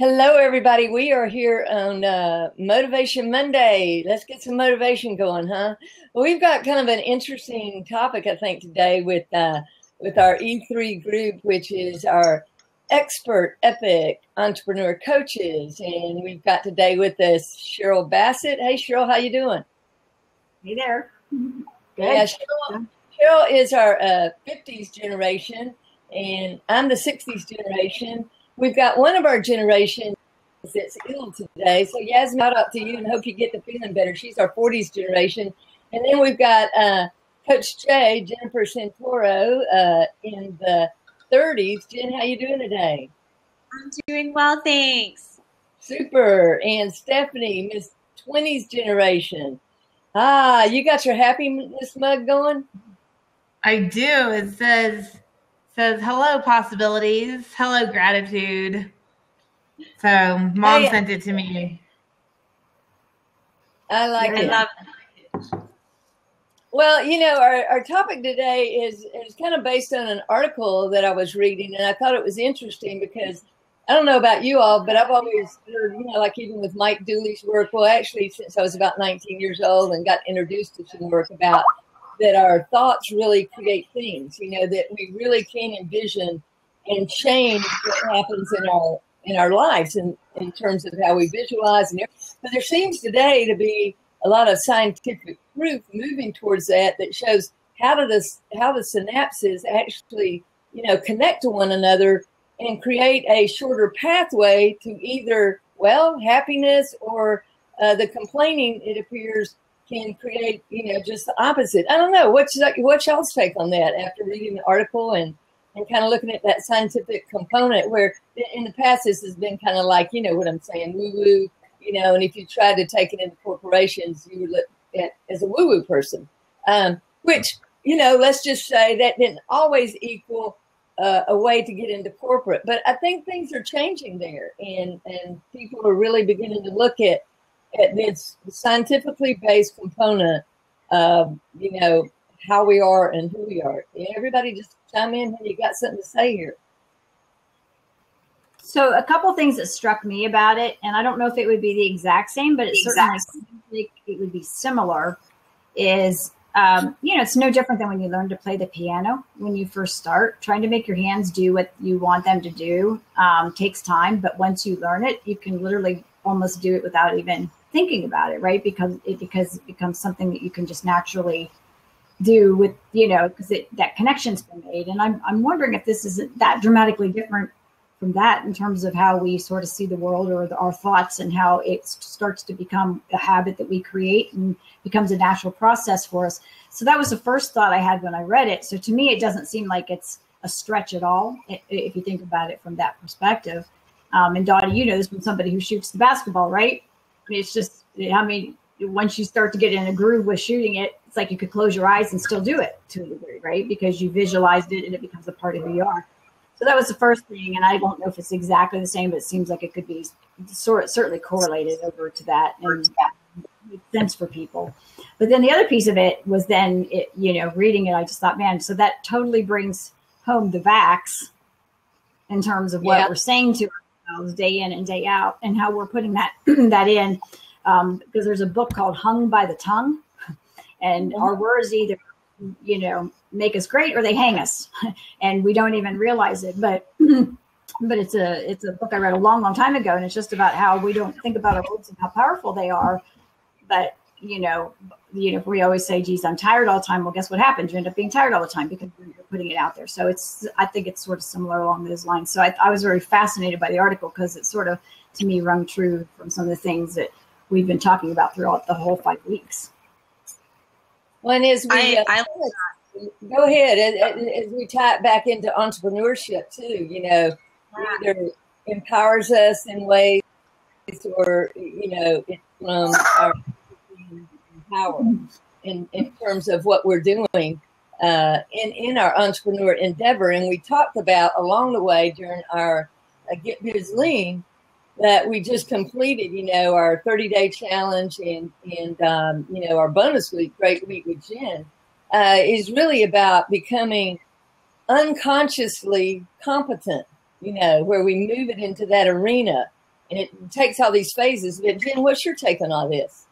Hello, everybody. We are here on Motivation Monday. Let's get some motivation going, huh? Well, we've got kind of an interesting topic, I think, today with our E3 group, which is our expert epic entrepreneur coaches. And we've got today with us Cheryl Bassett. Hey, Cheryl, how you doing? Hey there. Good. Yeah, Cheryl is our 50s generation, and I'm the 60s generation. We've got one of our generations that's ill today. So Yasmin, shout out to you and hope you get the feeling better. She's our 40s generation. And then we've got Coach J, Jennifer Santoro, in the 30s. Jen, how you doing today? I'm doing well, thanks. Super. And Stephanie, Miss 20s generation. Ah, you got your happiness mug going? I do. It says, hello, possibilities. Hello, gratitude. So mom sent it to me. I like it. I love it. Well, you know, our topic today is kind of based on an article that I was reading, and I thought it was interesting because I don't know about you all, but I've always heard, you know, like even with Mike Dooley's work, well, actually, since I was about 19 years old and got introduced to some work about that our thoughts really create things, you know, that we really can envision and change what happens in our lives in terms of how we visualize and everything. But there seems today to be a lot of scientific proof moving towards that shows how the synapses actually, you know, connect to one another and create a shorter pathway to either, well, happiness or the complaining, it appears, can create, you know, just the opposite. I don't know. What's y'all's take on that after reading the article and kind of looking at that scientific component where in the past this has been kind of like, you know what I'm saying, woo-woo, you know, and if you tried to take it into corporations, you would look at as a woo-woo person, which, you know, let's just say that didn't always equal a way to get into corporate. But I think things are changing there, and people are really beginning to look at this scientifically based component of, you know, how we are and who we are. Everybody just chime in when you got something to say here. So a couple things that struck me about it, and I don't know if it would be the exact same, but it certainly seems like it would be similar, is, you know, it's no different than when you learn to play the piano. When you first start, trying to make your hands do what you want them to do takes time. But once you learn it, you can literally almost do it without even thinking about it, right? Because it becomes something that you can just naturally do with, you know, because that connection's been made. And I'm wondering if this isn't that dramatically different from that in terms of how we sort of see the world or our thoughts and how it starts to become a habit that we create and becomes a natural process for us. So that was the first thought I had when I read it. So to me, it doesn't seem like it's a stretch at all, if you think about it from that perspective. And Dottie, you know this from somebody who shoots the basketball, right? I mean, it's just, I mean, once you start to get in a groove with shooting it, it's like you could close your eyes and still do it to a degree, right? Because you visualized it and it becomes a part of who you are. So that was the first thing. And I don't know if it's exactly the same, but it seems like it could be certainly correlated over to that. And that makes sense for people. But then the other piece of it was then, it, you know, reading it, I just thought, man, so that totally brings home the vax in terms of what we're saying to day in and day out and how we're putting that in, because there's a book called Hung by the Tongue, and our words either, you know, make us great or they hang us and we don't even realize it. But it's a book I read a long time ago, and it's just about how we don't think about our words and how powerful they are. But you know, if we always say, geez, I'm tired all the time, well, guess what happens? You end up being tired all the time because you're putting it out there. So I think it's sort of similar along those lines. So I was very fascinated by the article because it sort of, to me, rung true from some of the things that we've been talking about throughout the whole 5 weeks. One is, go ahead, as we tie it back into entrepreneurship too, you know, either empowers us in ways or, you know, it's from our power in terms of what we're doing in our entrepreneur endeavor. And we talked about along the way during our Get Biz Lean that we just completed, you know, our 30-day challenge and you know, our bonus week, Great Week with Jen, is really about becoming unconsciously competent, you know, where we move it into that arena and it takes all these phases. But Jen, what's your take on all this?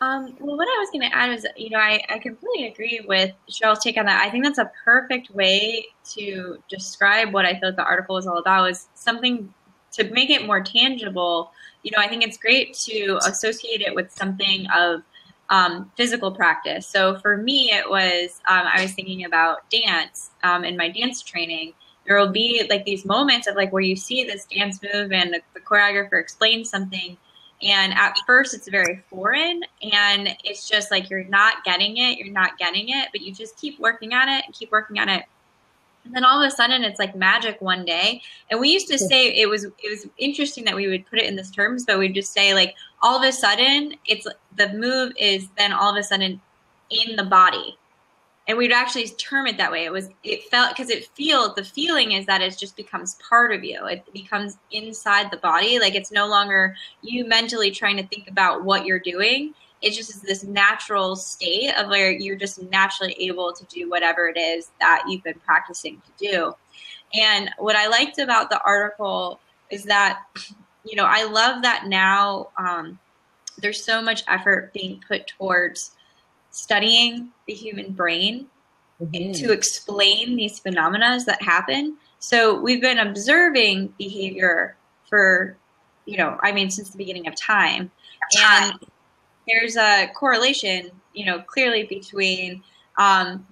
Well, what I was going to add is, you know, I completely agree with Cheryl's take on that. I think that's a perfect way to describe what I thought the article was all about, was something to make it more tangible. You know, I think it's great to associate it with something of physical practice. So for me, it was, I was thinking about dance in my dance training. There will be like these moments of like where you see this dance move and the choreographer explains something. And at first it's very foreign and it's just like, you're not getting it, but you just keep working on it and keep working on it. And then all of a sudden it's like magic one day. And we used to say, it was interesting that we would put it in these terms, but we'd just say like, all of a sudden it's the move is then all of a sudden in the body. And we'd actually term it that way. The feeling is that it just becomes part of you. It becomes inside the body. Like it's no longer you mentally trying to think about what you're doing. It just is this natural state of where you're just naturally able to do whatever it is that you've been practicing to do. And what I liked about the article is that, you know, I love that now there's so much effort being put towards studying the human brain mm-hmm. to explain these phenomena that happen. So we've been observing behavior for, you know, I mean, since the beginning of time. And there's a correlation, you know, clearly between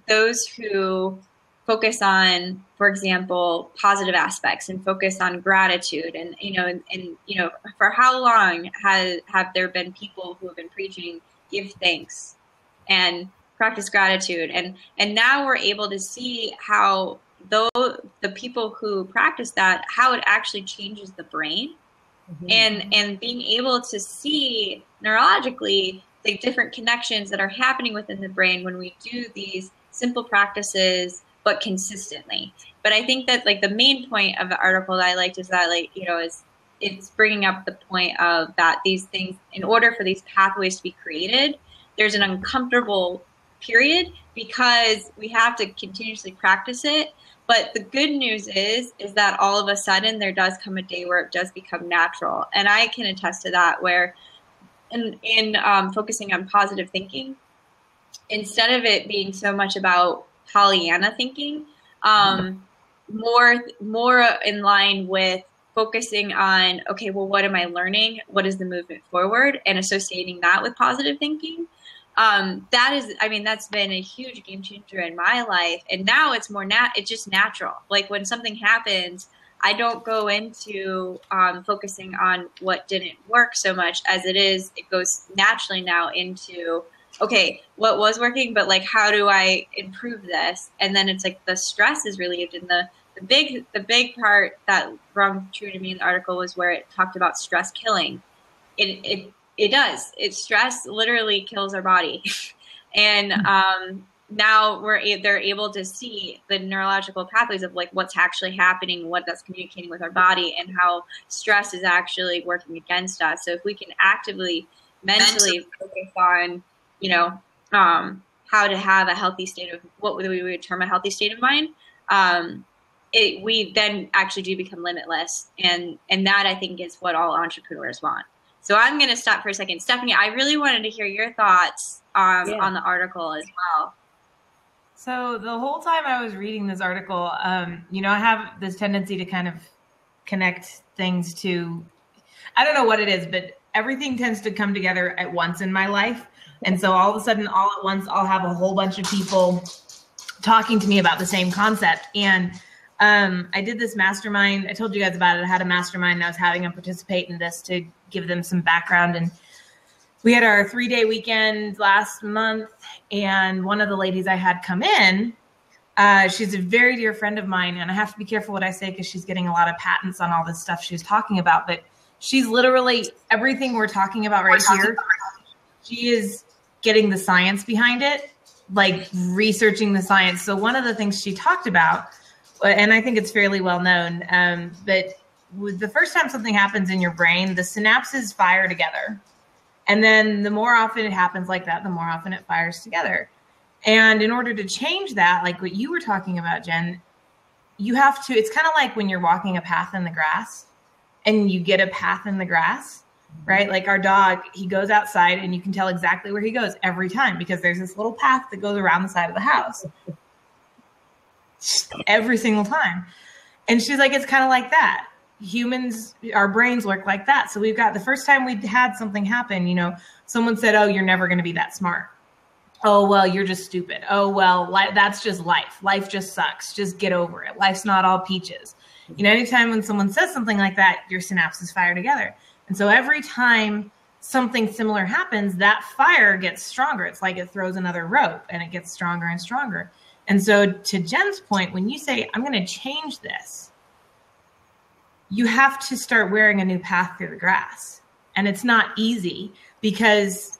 those who focus on, for example, positive aspects and focus on gratitude. And, you know, for how long have there been people who have been preaching, give thanks and practice gratitude? And now we're able to see how the people who practice that, how it actually changes the brain. Mm-hmm. And being able to see neurologically the different connections that are happening within the brain when we do these simple practices, but consistently. But I think that like the main point of the article that I liked is that like, you know, it's bringing up the point of that these things, in order for these pathways to be created, there's an uncomfortable period because we have to continuously practice it. But the good news is that all of a sudden there does come a day where it does become natural. And I can attest to that where in focusing on positive thinking, instead of it being so much about Pollyanna thinking, more in line with focusing on, okay, well, what am I learning? What is the movement forward? And associating that with positive thinking. That's been a huge game changer in my life. And now it's more it's just natural. Like when something happens, I don't go into focusing on what didn't work so much as it is. It goes naturally now into, okay, what was working, but like, how do I improve this? And then it's like the stress is relieved. And the big part that rung true to me in the article was where it talked about stress killing. It does. Stress literally kills our body. And now they're able to see the neurological pathways of like what's actually happening, what that's communicating with our body, and how stress is actually working against us. So if we can actively, mentally focus on, you know, how to have a healthy state of what we would term a healthy state of mind, we then actually do become limitless. And that I think is what all entrepreneurs want. So I'm going to stop for a second. Stephanie, I really wanted to hear your thoughts on the article as well. So the whole time I was reading this article, you know, I have this tendency to kind of connect things to, I don't know what it is, but everything tends to come together at once in my life. And so all of a sudden, all at once, I'll have a whole bunch of people talking to me about the same concept. And I did this mastermind. I told you guys about it. I had a mastermind. I was having them participate in this to give them some background. And we had our 3-day weekend last month. And one of the ladies I had come in, she's a very dear friend of mine. And I have to be careful what I say because she's getting a lot of patents on all this stuff she was talking about. But she's literally everything we're talking about right here. She is getting the science behind it, like researching the science. So one of the things she talked about, and I think it's fairly well known, but with the first time something happens in your brain, the synapses fire together. And then the more often it happens like that, the more often it fires together. And in order to change that, like what you were talking about, Jen, you have to, it's kind of like when you're walking a path in the grass and you get a path in the grass, right? Like our dog, he goes outside and you can tell exactly where he goes every time because there's this little path that goes around the side of the house every single time. And she's like, it's kind of like that. Humans, our brains work like that. So we've got the first time we had something happen, you know, someone said, oh, you're never going to be that smart. Oh, well, you're just stupid. Oh, well, that's just life. Life just sucks. Just get over it. Life's not all peaches. You know, anytime when someone says something like that, your synapses fire together. And so every time something similar happens, that fire gets stronger. It's like it throws another rope and it gets stronger and stronger. And so to Jen's point, when you say, I'm going to change this, you have to start wearing a new path through the grass. And it's not easy because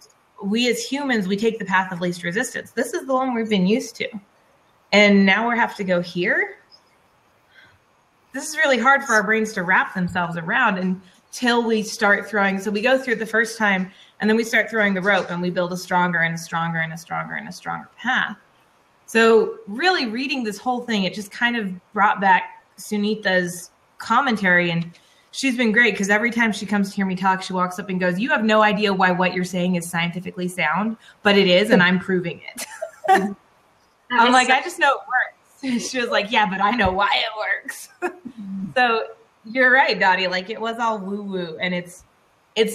we as humans, we take the path of least resistance. This is the one we've been used to. And now we have to go here. This is really hard for our brains to wrap themselves around until we start throwing. So we go through it the first time and then we start throwing the rope and we build a stronger and a stronger and a stronger and a stronger path. So really reading this whole thing, it just kind of brought back Sunitha's commentary, and she's been great because every time she comes to hear me talk, she walks up and goes, you have no idea why what you're saying is scientifically sound, but it is, and I'm proving it. I'm like, I just know it works. She was like, yeah, but I know why it works. So you're right, Dottie. Like it was all woo-woo, and it's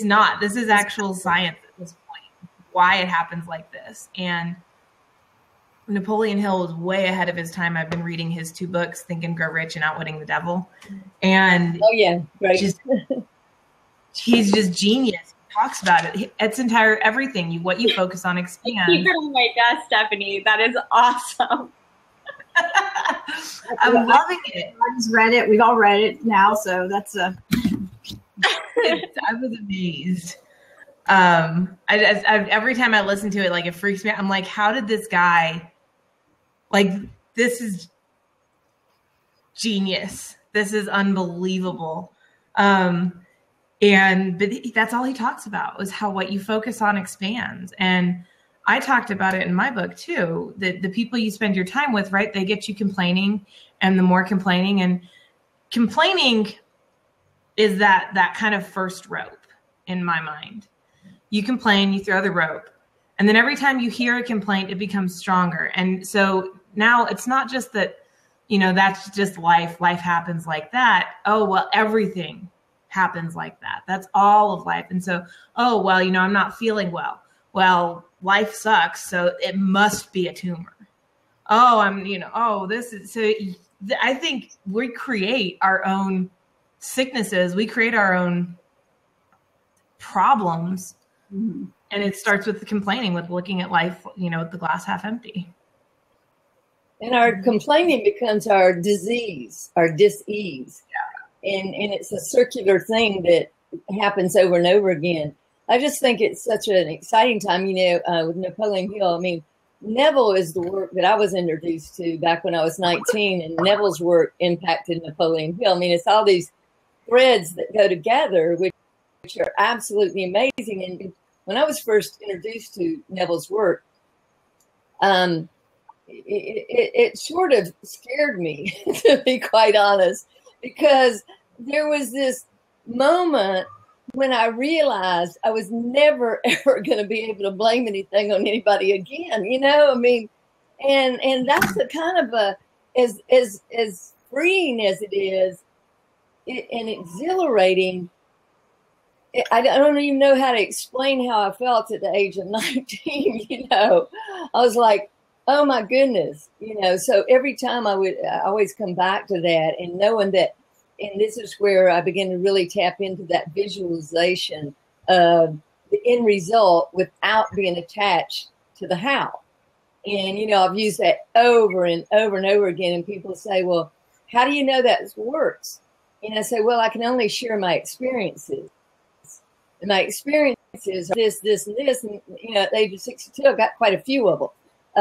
not. This is actual science at this point, why it happens like this. And Napoleon Hill was way ahead of his time. I've been reading his two books, Think and Grow Rich and Outwitting the Devil. And oh yeah, right. He's just genius. He talks about it. It's entire everything. What you focus on expands. Oh my gosh, Stephanie, that is awesome. I'm loving it. I just read it. We've all read it now, so that's a. I was amazed. I every time I listen to it, like it freaks me out. I'm like, how did this guy? Like, this is genius. This is unbelievable. But that's all he talks about was how what you focus on expands. And I talked about it in my book too, that the people you spend your time with, right, they get you complaining, and the more complaining, and complaining is that kind of first rope in my mind. You complain, you throw the rope. And then every time you hear a complaint, it becomes stronger. And so now it's not just that, you know, that's just life. Life happens like that. Oh, well, everything happens like that. That's all of life. And so, oh, well, you know, I'm not feeling well. Well, life sucks. So it must be a tumor. Oh, I think we create our own sicknesses. We create our own problems. Mm-hmm. And it starts with the complaining, with looking at life, you know, with the glass half empty. And our complaining becomes our disease, our dis-ease. Yeah. And it's a circular thing that happens over and over again. I just think it's such an exciting time, you know, with Napoleon Hill. I mean, Neville is the work that I was introduced to back when I was 19, and Neville's work impacted Napoleon Hill. I mean, it's all these threads that go together, which are absolutely amazing. And when I was first introduced to Neville's work, it sort of scared me, to be quite honest, because there was this moment when I realized I was never, ever going to be able to blame anything on anybody again, you know? I mean, and that's the kind of as freeing as it is and exhilarating. I don't even know how to explain how I felt at the age of 19, you know. I was like, oh, my goodness, you know. So every time I always come back to that, and knowing that, and this is where I begin to really tap into that visualization of the end result without being attached to the how. And, you know, I've used that over and over and over again, and people say, well, how do you know that works? And I say, well, I can only share my experiences. And my experiences are this, and, you know, at the age of 62, I've got quite a few of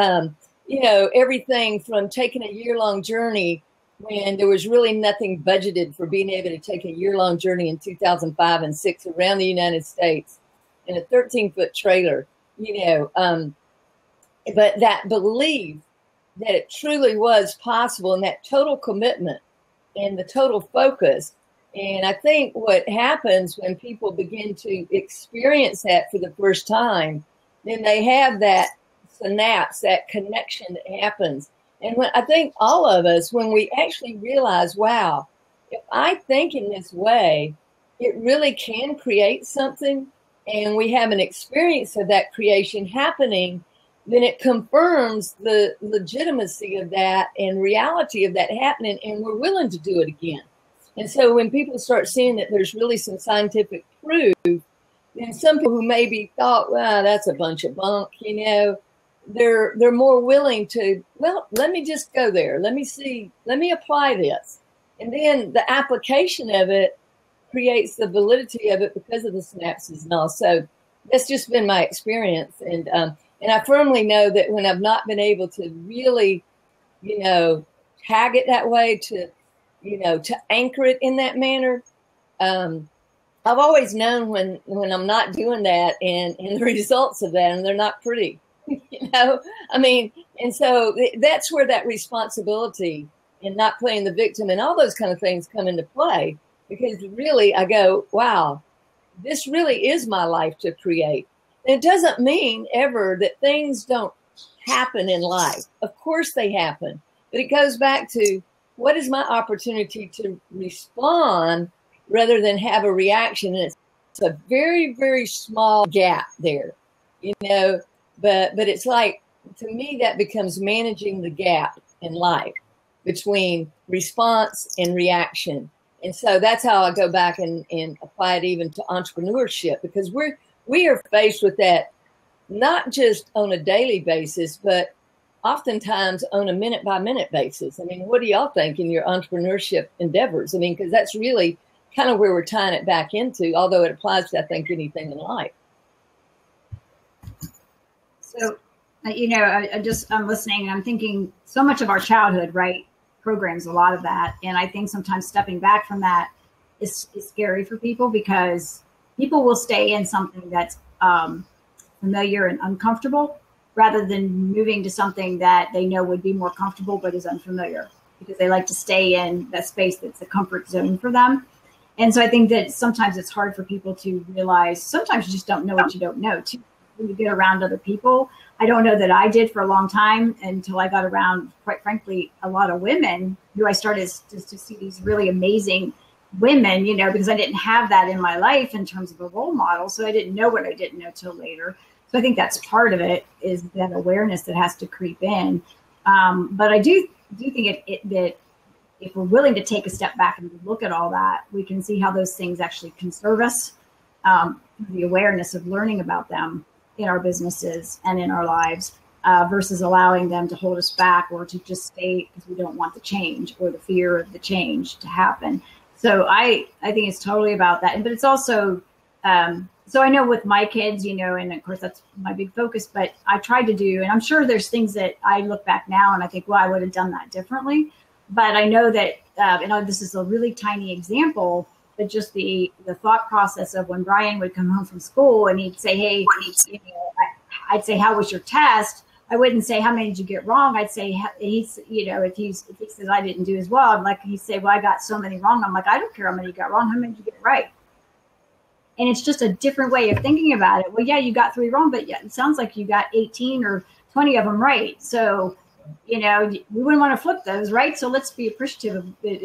them. You know, everything from taking a year-long journey when there was really nothing budgeted for being able to take a year-long journey in 2005 and 2006 around the United States in a 13-foot trailer, you know. But that belief that it truly was possible, and that total commitment and the total focus And I think what happens when people begin to experience that for the first time, then they have that synapse, that connection that happens. And when I think all of us, when we actually realize, wow, if I think in this way, it really can create something, and we have an experience of that creation happening, then it confirms the legitimacy of that and reality of that happening, and we're willing to do it again. And so when people start seeing that there's really some scientific proof, then some people who maybe thought, well, that's a bunch of bunk, you know, they're more willing to, well, let me just go there. Let me see, let me apply this. And then the application of it creates the validity of it because of the synapses and all. So that's just been my experience. And I firmly know that when I've not been able to really, you know, tag it that way, to, you know, to anchor it in that manner, I've always known when I'm not doing that and the results of that, and they're not pretty, you know, I mean, and so that's where that responsibility and not playing the victim and all those kind of things come into play. Because really, I go, wow, this really is my life to create. And it doesn't mean ever that things don't happen in life. Of course they happen. But it goes back to, what is my opportunity to respond rather than have a reaction? And it's a very, very small gap there, you know. But it's like, to me, that becomes managing the gap in life between response and reaction. And so that's how I go back and apply it even to entrepreneurship, because we are faced with that, not just on a daily basis, but oftentimes on a minute by minute basis. I mean, what do y'all think in your entrepreneurship endeavors? I mean, because that's really kind of where we're tying it back into, although it applies to, I think, anything in life. So, you know, I'm listening and I'm thinking so much of our childhood, right? Programs, a lot of that. And I think sometimes stepping back from that is scary for people, because people will stay in something that's familiar and uncomfortable rather than moving to something that they know would be more comfortable but is unfamiliar, because they like to stay in that space that's a comfort zone for them. And so I think that sometimes it's hard for people to realize, sometimes you just don't know what you don't know too. When you get around other people, I don't know that I did for a long time until I got around, quite frankly, a lot of women who I started just to see these really amazing women, you know, because I didn't have that in my life in terms of a role model. So I didn't know what I didn't know till later. So I think that's part of it, is that awareness that has to creep in. But I do think that if we're willing to take a step back and look at all that, we can see how those things actually can serve us, the awareness of learning about them in our businesses and in our lives, versus allowing them to hold us back or to just stay because we don't want the change or the fear of the change to happen. So I think it's totally about that. But it's also, so I know with my kids, you know, and of course that's my big focus, but I tried to do, and I'm sure there's things that I look back now and I think, well, I would have done that differently. But I know that, and this is a really tiny example, but just the thought process of when Brian would come home from school and he'd say, hey, you know, I'd say, how was your test? I wouldn't say, how many did you get wrong? I'd say, he's, you know, if he says I didn't do as well, I'm like, he'd say, well, I got so many wrong. I'm like, I don't care how many you got wrong. How many did you get right? And it's just a different way of thinking about it. Well, yeah, you got 3 wrong, but yeah, it sounds like you got 18 or 20 of them right. So, you know, we wouldn't want to flip those, right? So let's be appreciative of it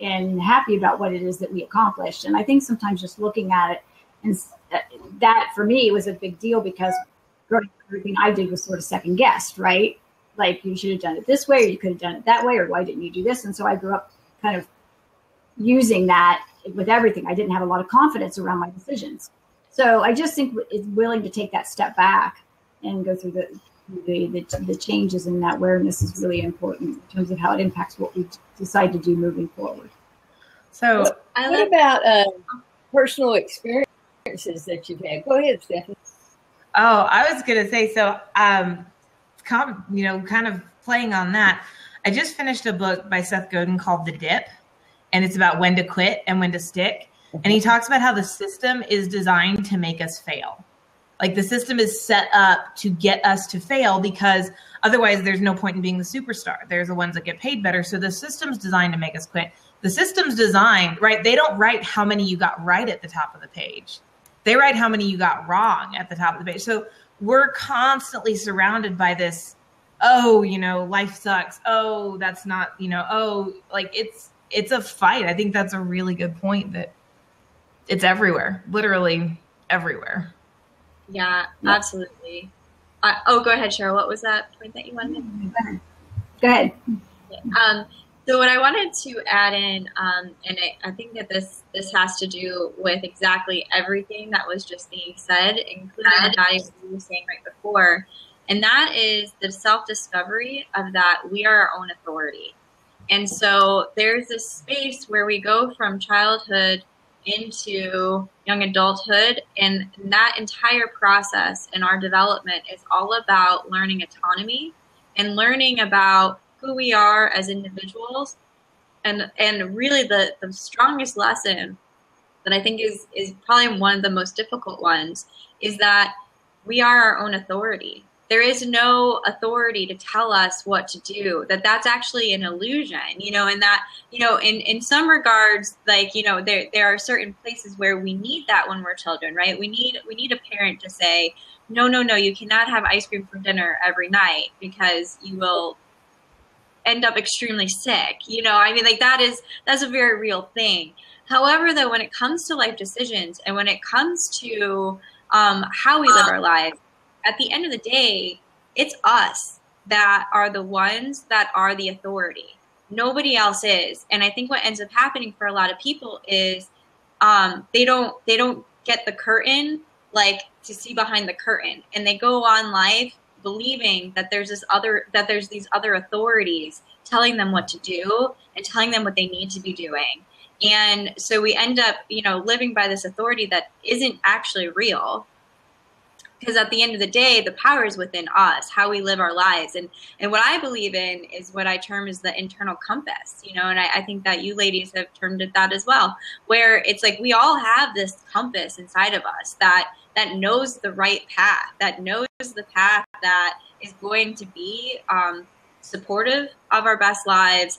and happy about what it is that we accomplished. And I think sometimes just looking at it, and that for me was a big deal, because everything I did was sort of second guessed, right? Like, you should have done it this way, or you could have done it that way, or why didn't you do this? And so I grew up kind of using that with everything. I didn't have a lot of confidence around my decisions. So I just think it's willing to take that step back and go through the changes, in that awareness is really important in terms of how it impacts what we decide to do moving forward. So I love about personal experiences that you've had. Go ahead, Stephanie. Oh, I was going to say, so, you know, kind of playing on that, I just finished a book by Seth Godin called The Dip, and it's about when to quit and when to stick. And he talks about how the system is designed to make us fail. Like, the system is set up to get us to fail, because Otherwise, there's no point in being the superstar. There's the ones that get paid better. So the system's designed to make us quit. The system's designed, right? They don't write how many you got right at the top of the page. They write how many you got wrong at the top of the page. So we're constantly surrounded by this, oh, you know, life sucks. Oh, that's not, you know, oh, like it's a fight. I think that's a really good point that it's everywhere, literally everywhere. Yeah, absolutely. Go ahead, Cheryl. What was that point that you wanted? Go ahead. So what I wanted to add in, and I think that this has to do with exactly everything that was just being said, including what you were saying right before, and that is the self-discovery of that we are our own authority. And so there's this space where we go from childhood into young adulthood, and that entire process in our development is all about learning autonomy and learning about who we are as individuals. And really the strongest lesson that I think is probably one of the most difficult ones is that we are our own authority. There is no authority to tell us what to do, that's actually an illusion, you know, and that, you know, in some regards, like, you know, there are certain places where we need that when we're children, right? We need a parent to say, no, you cannot have ice cream for dinner every night because you will end up extremely sick. You know, I mean, like that's a very real thing. However, though, when it comes to life decisions and when it comes to how we live our lives, at the end of the day, it's us that are the ones that are the authority. Nobody else is. And I think what ends up happening for a lot of people is they don't get the curtain, like to see behind the curtain, and they go on life believing that there's these other authorities telling them what to do and telling them what they need to be doing. And so we end up, you know, living by this authority that isn't actually real. Because at the end of the day, the power is within us, how we live our lives. And what I believe in is what I term as the internal compass, you know, and I think that you ladies have termed it that as well, where it's like we all have this compass inside of us that knows the right path, that knows the path that is going to be supportive of our best lives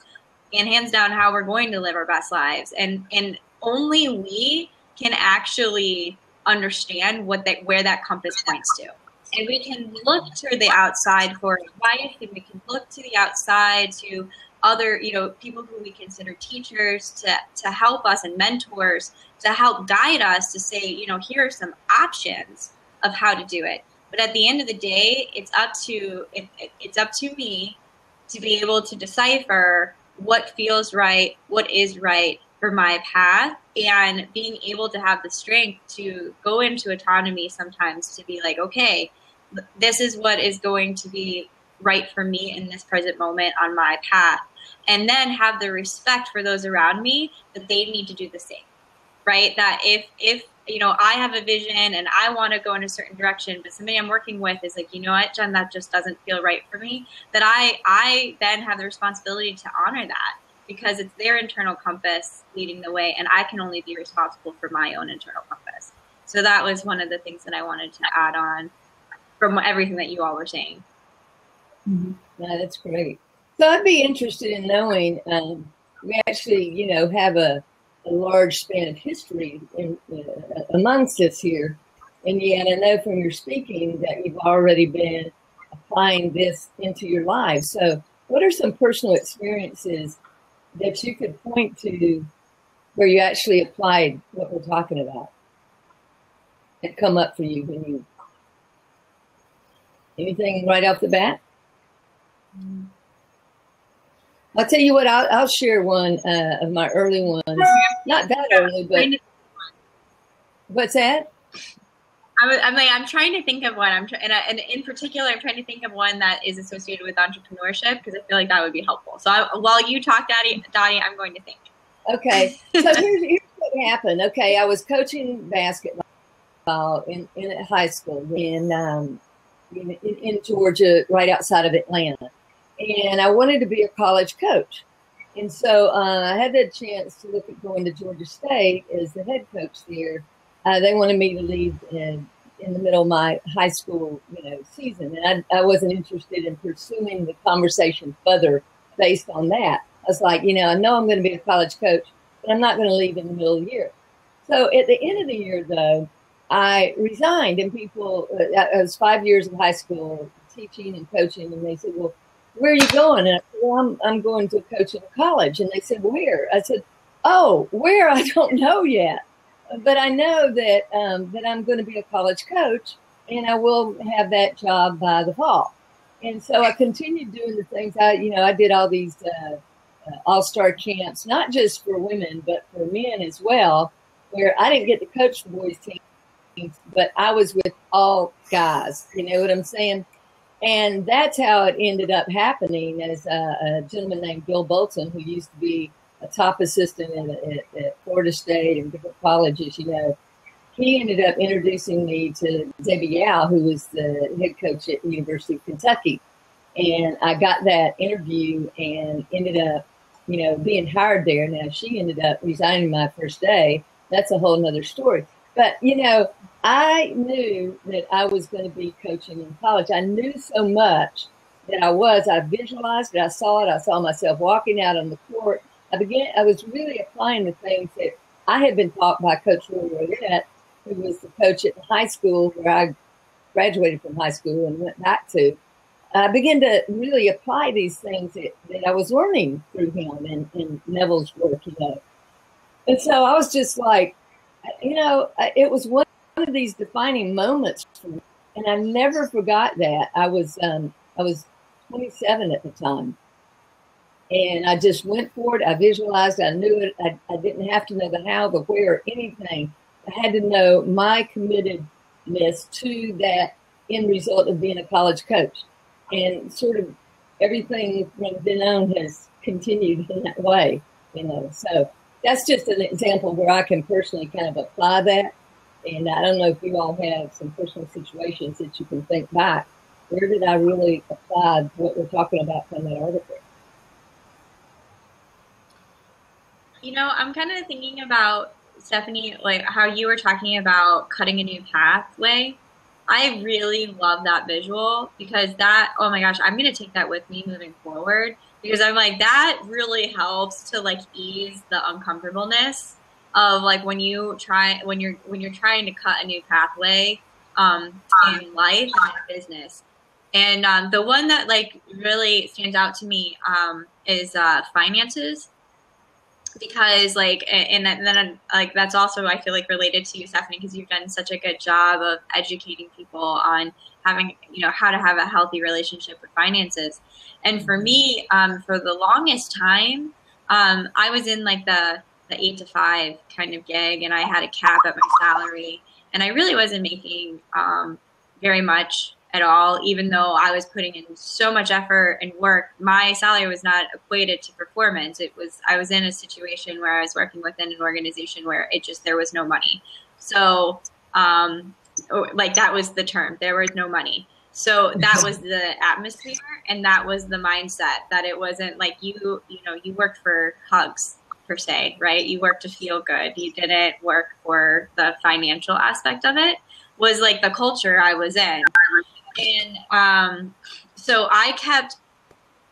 and hands down how we're going to live our best lives. And only we can actually understand where that compass points to, and we can look to the outside for advice, and we can look to the outside to other, you know, people who we consider teachers to help us and mentors to help guide us to say, you know, here are some options of how to do it. But at the end of the day, it's up to me to be able to decipher what feels right, what is right for my path, and being able to have the strength to go into autonomy sometimes to be like, okay, this is what is going to be right for me in this present moment on my path. And then have the respect for those around me that they need to do the same, right? That if you know, I have a vision and I want to go in a certain direction, but somebody I'm working with is like, you know what, Jen, that just doesn't feel right for me, that I then have the responsibility to honor that, because it's their internal compass leading the way, and I can only be responsible for my own internal compass. So that was one of the things that I wanted to add on from everything that you all were saying. Mm-hmm. Yeah, that's great. So I'd be interested in knowing, we actually, you know, have a large span of history amongst us here. And yet I know from your speaking that you've already been applying this into your lives. So what are some personal experiences that you could point to where you actually applied what we're talking about and come up for you when you, anything right off the bat? I'll tell you what, I'll share one of my early ones. Not that early, but what's that? I'm trying to think of one. And in particular, I'm trying to think of one that is associated with entrepreneurship, because I feel like that would be helpful. So while you talk, Dottie, I'm going to think. Okay. So here's what happened. Okay, I was coaching basketball in high school in Georgia, right outside of Atlanta, and I wanted to be a college coach, and so I had the chance to look at going to Georgia State as the head coach there. They wanted me to lead in the middle of my high school, season, and I wasn't interested in pursuing the conversation further based on that. I was like, I know I'm going to be a college coach, but I'm not going to leave in the middle of the year. So at the end of the year, though, I resigned, and people, I was 5 years of high school teaching and coaching, and they said, well, where are you going? And I said, well, I'm going to a coaching college. And they said, where? I said, oh, where? I don't know yet. But I know that that I'm going to be a college coach, and I will have that job by the fall. And so I continued doing the things. I did all these all-star camps, not just for women, but for men as well, where I didn't get to coach the boys' teams, but I was with all guys. You know what I'm saying? And that's how it ended up happening, as a gentleman named Bill Bolton, who used to be a top assistant at Florida State and different colleges, he ended up introducing me to Debbie Yao, who was the head coach at the University of Kentucky. And I got that interview and ended up, being hired there. Now, she ended up resigning my first day. That's a whole nother story. But, I knew that I was going to be coaching in college. I knew so much that I visualized it. I saw it. I saw myself walking out on the court. I was really applying the things that I had been taught by Coach Rolette, who was the coach at the high school where I graduated from high school and went back to. I began to really apply these things that I was learning through him and Neville's work, And so I was just like, it was one of these defining moments for me, and I never forgot that. I was 27 at the time. And I just went for it. I visualized. I knew it. I didn't have to know the how, the where, or anything. I had to know my committedness to that end result of being a college coach. And sort of everything from then on has continued in that way, So that's just an example where I can personally kind of apply that. And I don't know if you all have some personal situations that you can think back. Where did I really apply what we're talking about from that article? I'm kind of thinking about, Stephanie, like how you were talking about cutting a new pathway. I really love that visual because that, oh my gosh, I'm going to take that with me moving forward because I'm like, that really helps to like ease the uncomfortableness of like when you're trying to cut a new pathway in life and in business. And the one that like really stands out to me is finances. Because like, and then like, that's also, I feel like related to you, Stephanie, because you've done such a good job of educating people on having, how to have a healthy relationship with finances. And for me, for the longest time, I was in like the 8-to-5 kind of gig, and I had a cap at my salary, and I really wasn't making very much at all. Even though I was putting in so much effort and work, my salary was not equated to performance. I was in a situation where I was working within an organization where there was no money. So like that was the term, there was no money. So that was the atmosphere, and that was the mindset, that it wasn't like you worked for hugs per se, right? You worked to feel good. You didn't work for the financial aspect of it, was like the culture I was in. And so I kept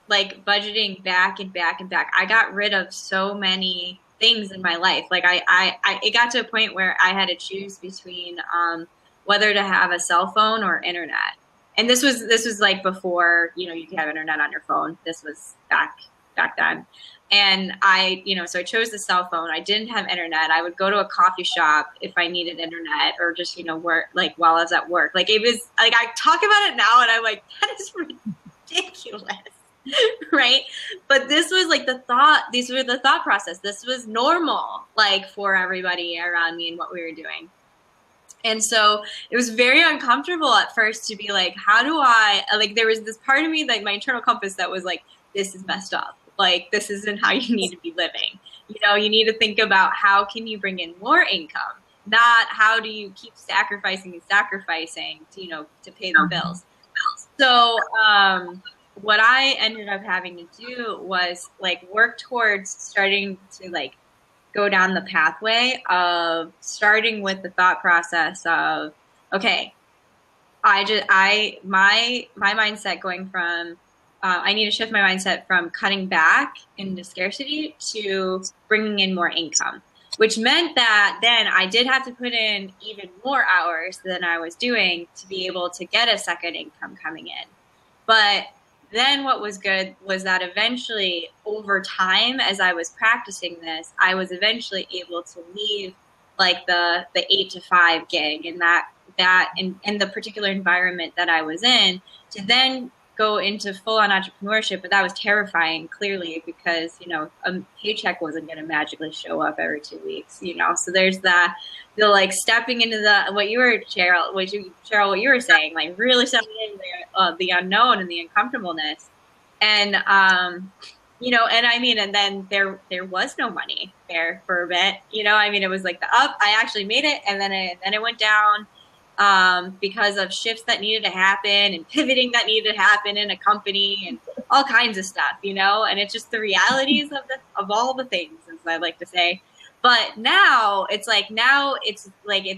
like budgeting back and back and back. I got rid of so many things in my life. Like it got to a point where I had to choose between whether to have a cell phone or internet. And this was like before, you could have internet on your phone. This was back then. And so I chose the cell phone. I didn't have internet. I would go to a coffee shop if I needed internet, or just, work, like while I was at work. Like it was like, I talk about it now and I'm like, that is ridiculous. Right. But this was like these were the thought process. This was normal, like for everybody around me and what we were doing. And so it was very uncomfortable at first to be like, how do I, like, there was this part of me, like my internal compass, that was like, this is messed up. Like, this isn't how you need to be living. You need to think about how can you bring in more income, not how do you keep sacrificing, to pay the bills. So what I ended up having to do was like work towards starting to like go down the pathway of starting with the thought process of, okay, my mindset going from, I need to shift my mindset from cutting back into scarcity to bringing in more income, which meant that then I did have to put in even more hours than I was doing to be able to get a second income coming in. But then what was good was that eventually over time, as I was practicing this, I was eventually able to leave like the 8-to-5 gig and in the particular environment that I was in to then go into full on entrepreneurship. But that was terrifying, clearly, because, you know, a paycheck wasn't going to magically show up every 2 weeks, you know? So there's that, the like stepping into the, what you were saying, like really stepping into the unknown and the uncomfortableness. And, you know, and I mean, and then there was no money there for a bit, you know, I mean, it was like the up, I actually made it. And then it went down. Because of shifts that needed to happen and pivoting that needed to happen in a company and all kinds of stuff, you know, and it's just the realities of all the things, as I like to say. But now it's like, it's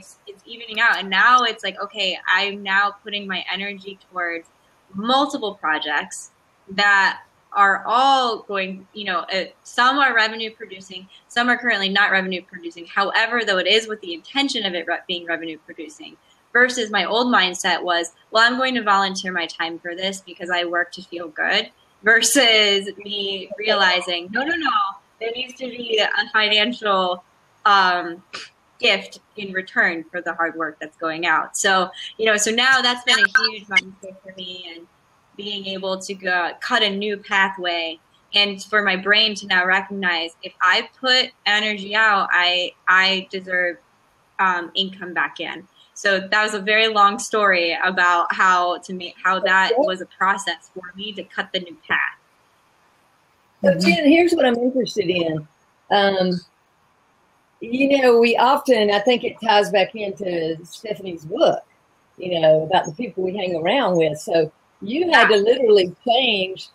evening out. And now it's like, okay, I'm now putting my energy towards multiple projects that are all going, you know, some are revenue producing, some are currently not revenue producing. However, though, it is with the intention of it being revenue producing. Versus my old mindset was, well, I'm going to volunteer my time for this because I work to feel good, versus me realizing, no, there needs to be a financial gift in return for the hard work that's going out. So, you know, so now that's been a huge mindset for me, and being able to go, cut a new pathway, and for my brain to now recognize if I put energy out, I deserve income back in. So that was a very long story about how that was a process for me to cut the new path. So Jen, here's what I'm interested in. You know, we often, I think it ties back into Stephanie's book, you know, about the people we hang around with. So you had to literally change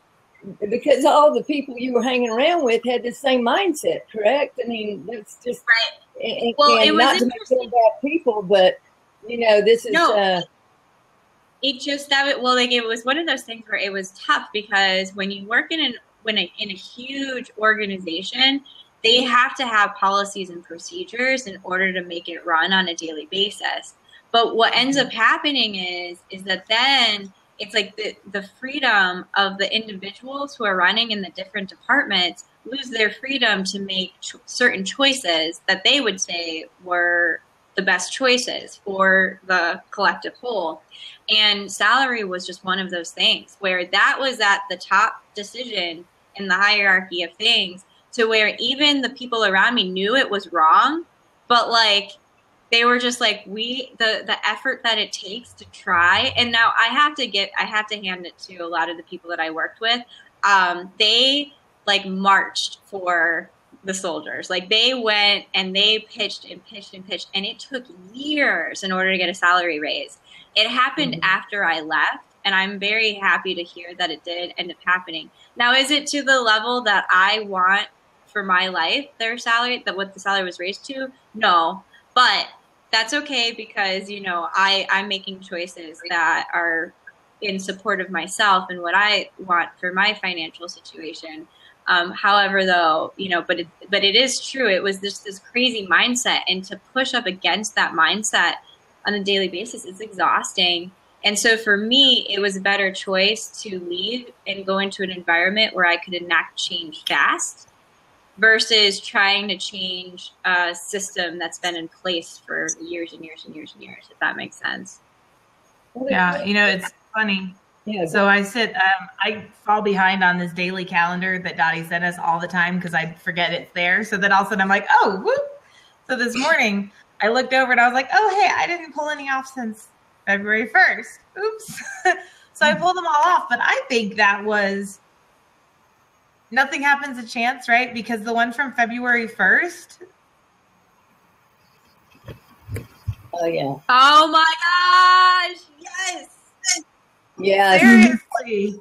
because all the people you were hanging around with had the same mindset, correct? I mean, that's just, right. Well, and it was not to make them bad people, but you know, this is it was one of those things where it was tough because when you work in a huge organization, they have to have policies and procedures in order to make it run on a daily basis. But what ends up happening is that then it's like the freedom of the individuals who are running in the different departments lose their freedom to make certain choices that they would say were the best choices for the collective whole. And salary was just one of those things where that was at the top decision in the hierarchy of things, to where even the people around me knew it was wrong, but like they were just like, the effort that it takes to try. And now I have to hand it to a lot of the people that I worked with. They like marched for the soldiers, like they went and they pitched and pitched and pitched, and it took years in order to get a salary raise. It happened after I left, and I'm very happy to hear that it did end up happening. Now, is it to the level that I want for my life, their salary, that what the salary was raised to? No, but that's okay because, you know, I'm making choices that are in support of myself and what I want for my financial situation. However, though, you know, but it is true. It was just this crazy mindset, and to push up against that mindset on a daily basis is exhausting. And so for me, it was a better choice to leave and go into an environment where I could enact change fast versus trying to change a system that's been in place for years and years and years and years, if that makes sense. Yeah, you know, it's funny. Yeah, so I sit, I fall behind on this daily calendar that Dottie sent us all the time because I forget it's there. So then all of a sudden I'm like, oh, whoop. So this morning I looked over and I was like, oh, hey, I didn't pull any off since February 1st. Oops. So I pulled them all off. But I think that was nothing happens a chance, right? Because the one from February 1st. Oh, yeah. Oh, my gosh. Yes. Yeah, seriously.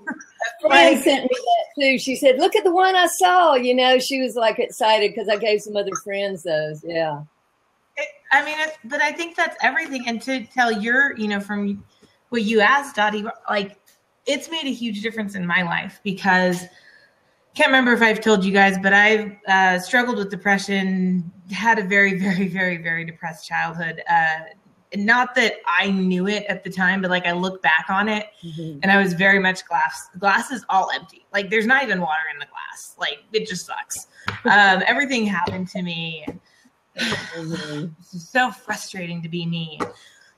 Fran sent me that too. She said, "Look at the one I saw." You know, she was like excited because I gave some other friends those. Yeah, I mean, but I think that's everything. And to tell your, you know, from what you asked, Dottie, like, it's made a huge difference in my life because can't remember if I've told you guys, but I've struggled with depression, had a very, very, very, very depressed childhood. Not that I knew it at the time, but like I look back on it and I was very much glasses all empty. Like there's not even water in the glass. Like it just sucks. Everything happened to me. It's so frustrating to be me.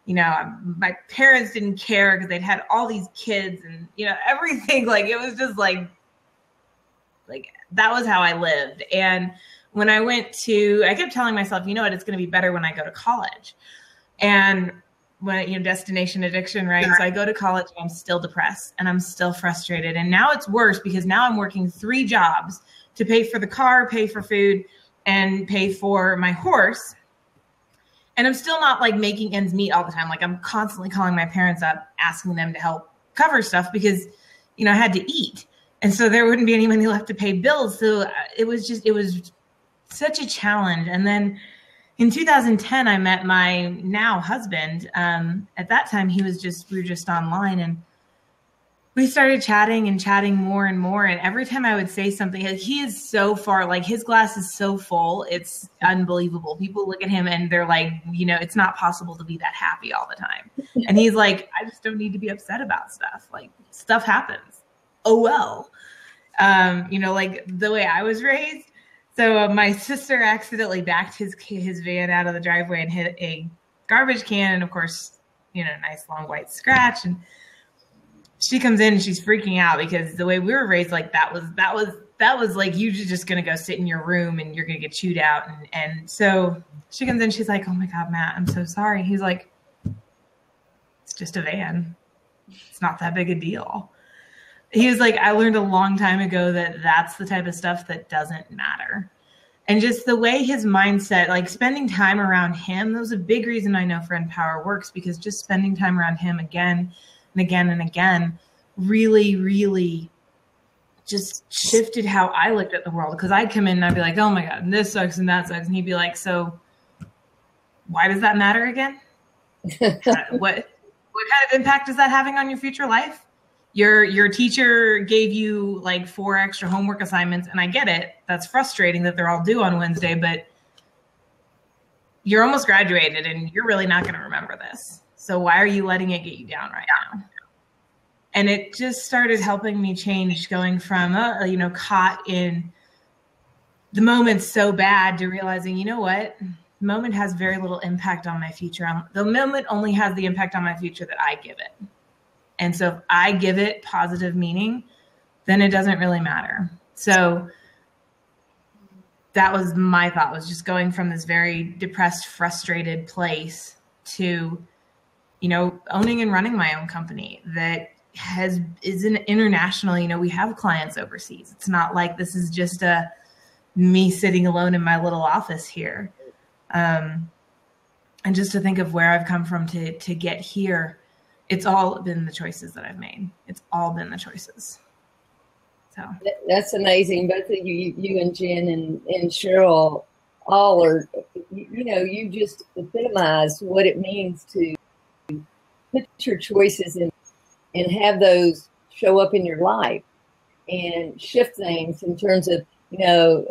You know, my parents didn't care because they'd had all these kids and, you know, everything. Like it was just like that was how I lived. And when I went to, I kept telling myself, you know what, it's going to be better when I go to college. And when, you know, destination addiction, right? So I go to college and I'm still depressed and I'm still frustrated. And now it's worse because now I'm working 3 jobs to pay for the car, pay for food, and pay for my horse. And I'm still not like making ends meet all the time. Like I'm constantly calling my parents up, asking them to help cover stuff because, you know, I had to eat. And so there wouldn't be any money left to pay bills. So it was just, it was such a challenge. And then in 2010, I met my now husband. At that time, he was just, we were just online and we started chatting more and more. And every time I would say something, he is so far, like his glass is so full. It's unbelievable. People look at him and they're like, you know, it's not possible to be that happy all the time. And he's like, I just don't need to be upset about stuff. Like stuff happens. Oh, well, you know, like the way I was raised. So my sister accidentally backed his van out of the driveway and hit a garbage can. And of course, you know, nice long white scratch. And she comes in and she's freaking out because the way we were raised, like that was like, you're just going to go sit in your room and you're going to get chewed out. And so she comes in, she's like, oh my God, Matt, I'm so sorry. He's like, it's just a van. It's not that big a deal. He was like, I learned a long time ago that that's the type of stuff that doesn't matter. And just the way his mindset, like spending time around him, that was a big reason I know Friend Power works, because just spending time around him again and again and again really, really just shifted how I looked at the world. Because I'd come in and I'd be like, oh my God, this sucks and that sucks. And he'd be like, so why does that matter again? What kind of impact is that having on your future life? Your teacher gave you like 4 extra homework assignments, and I get it. That's frustrating that they're all due on Wednesday, but you're almost graduated and you're really not going to remember this. So why are you letting it get you down right now? And it just started helping me change, going from, you know, caught in the moment so bad to realizing, you know what? The moment has very little impact on my future. The moment only has the impact on my future that I give it. And so if I give it positive meaning, then it doesn't really matter. So that was my thought, was just going from this very depressed, frustrated place to, you know, owning and running my own company that is an international. You know, we have clients overseas. It's not like this is just a me sitting alone in my little office here. And just to think of where I've come from to get here. It's all been the choices that I've made. It's all been the choices. So that's amazing. Both of you and Jen and Cheryl, all are, you know, you just epitomize what it means to put your choices in and have those show up in your life and shift things in terms of, you know,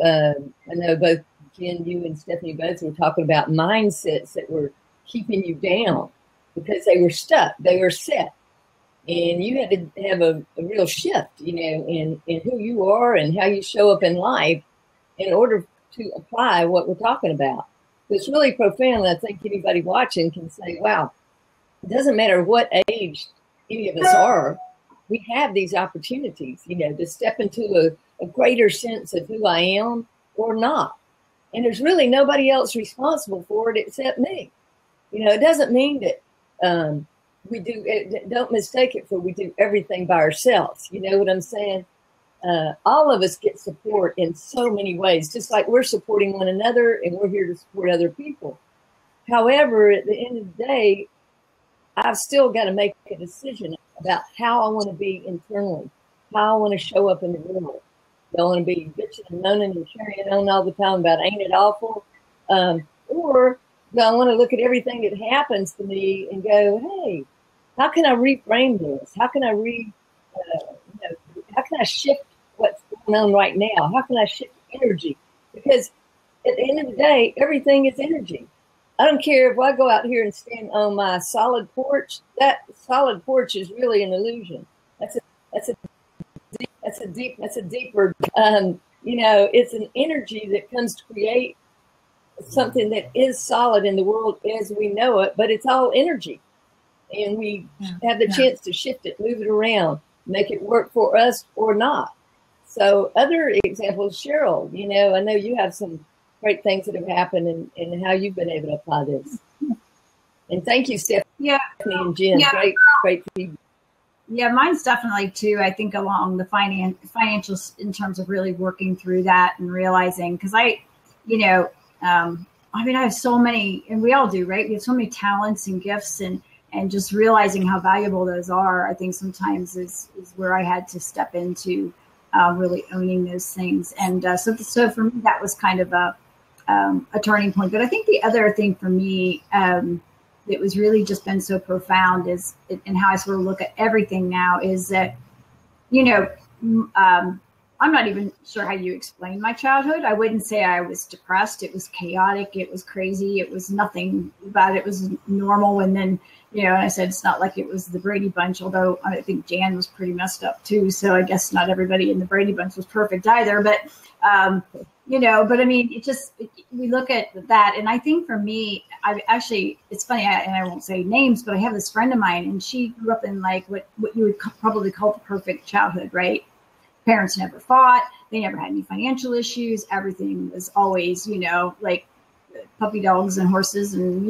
I know both Jen, you and Stephanie both were talking about mindsets that were keeping you down. Because they were stuck, they were set, and you had to have a real shift, you know, in who you are and how you show up in life in order to apply what we're talking about. It's really profound. I think anybody watching can say, wow, it doesn't matter what age any of us are, we have these opportunities, you know, to step into a greater sense of who I am or not. And there's really nobody else responsible for it except me. You know, it doesn't mean that don't mistake it for we do everything by ourselves. You know what I'm saying? All of us get support in so many ways, just like we're supporting one another and we're here to support other people. However, at the end of the day, I've still got to make a decision about how I want to be internally, how I want to show up in the world. Don't want to be bitching and moaning and carrying on all the time about ain't it awful? Or I want to look at everything that happens to me and go, hey, how can I reframe this? How can I how can I shift what's going on right now? How can I shift energy? Because at the end of the day, everything is energy. I don't care if I go out here and stand on my solid porch. That solid porch is really an illusion. That's a deeper. It's an energy that comes to create something that is solid in the world as we know it, but it's all energy, and we have the chance to shift it, move it around, make it work for us or not. So other examples, Cheryl, I know you have some great things that have happened and how you've been able to apply this. And thank you, Stephanie and Jen. Yeah. Great feedback. Yeah, mine's definitely too, I think, along the financials in terms of really working through that and realizing, because I have so many, and we all do, right? We have so many talents and gifts, and just realizing how valuable those are, I think sometimes is where I had to step into really owning those things. And so for me, that was kind of a turning point. But I think the other thing for me, it was really just been so profound is, and how I sort of look at everything now is that, I'm not even sure how you explain my childhood. I wouldn't say I was depressed. It was chaotic. It was crazy. It was nothing about it. It was normal. And then, and I said, it's not like it was the Brady Bunch, although I think Jan was pretty messed up too. So I guess not everybody in the Brady Bunch was perfect either, but, but I mean, we look at that. And I think for me, it's funny, and I won't say names, but I have this friend of mine, and she grew up in like what you would probably call the perfect childhood, right? Parents never fought. They never had any financial issues. Everything was always, like puppy dogs and horses. And,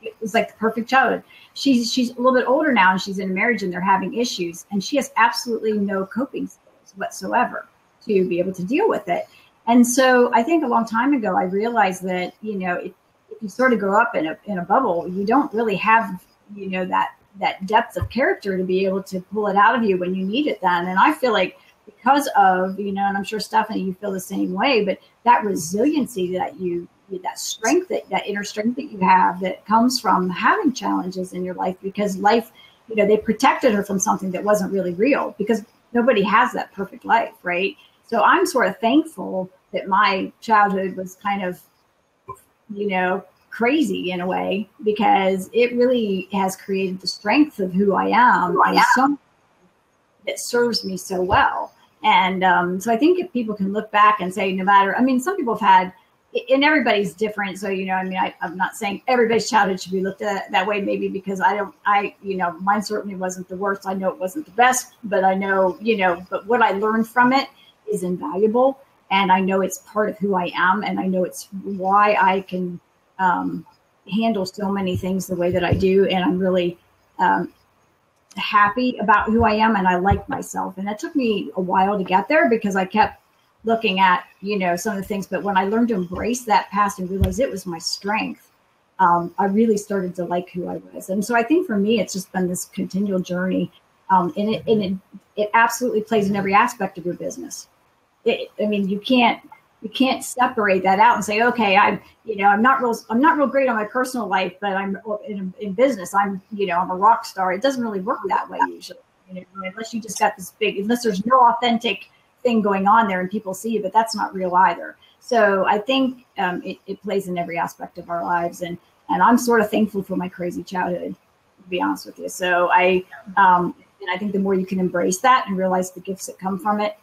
it was like the perfect childhood. She's a little bit older now, and she's in a marriage, and they're having issues. And she has absolutely no coping skills whatsoever to be able to deal with it. And so I think a long time ago, I realized that, if you sort of grow up in a bubble, you don't really have, that depth of character to be able to pull it out of you when you need it then. And I feel like because of, and I'm sure Stephanie, you feel the same way, but that resiliency that that strength, that inner strength that you have that comes from having challenges in your life, because life, they protected her from something that wasn't really real, because nobody has that perfect life, right? So I'm sort of thankful that my childhood was kind of, crazy in a way, because it really has created the strength of who I am. That serves me so well. And so I think if people can look back and say, no matter, I mean, some people have had, and everybody's different. So, I'm not saying everybody's childhood should be looked at that way, maybe because mine certainly wasn't the worst. I know it wasn't the best, but I know, but what I learned from it is invaluable. And I know it's part of who I am. And I know it's why I can handle so many things the way that I do. And I'm really happy about who I am. And I like myself. And that took me a while to get there, because I kept looking at, some of the things. But when I learned to embrace that past and realize it was my strength, I really started to like who I was. And so I think for me, it's just been this continual journey. And it absolutely plays in every aspect of your business. You can't separate that out and say, okay, I'm not real great on my personal life, but I'm in business. I'm a rock star. It doesn't really work that way usually, unless you just got this big, unless there's no authentic thing going on there and people see you, but that's not real either. So I think it plays in every aspect of our lives, and I'm sort of thankful for my crazy childhood, to be honest with you. So I think the more you can embrace that and realize the gifts that come from it,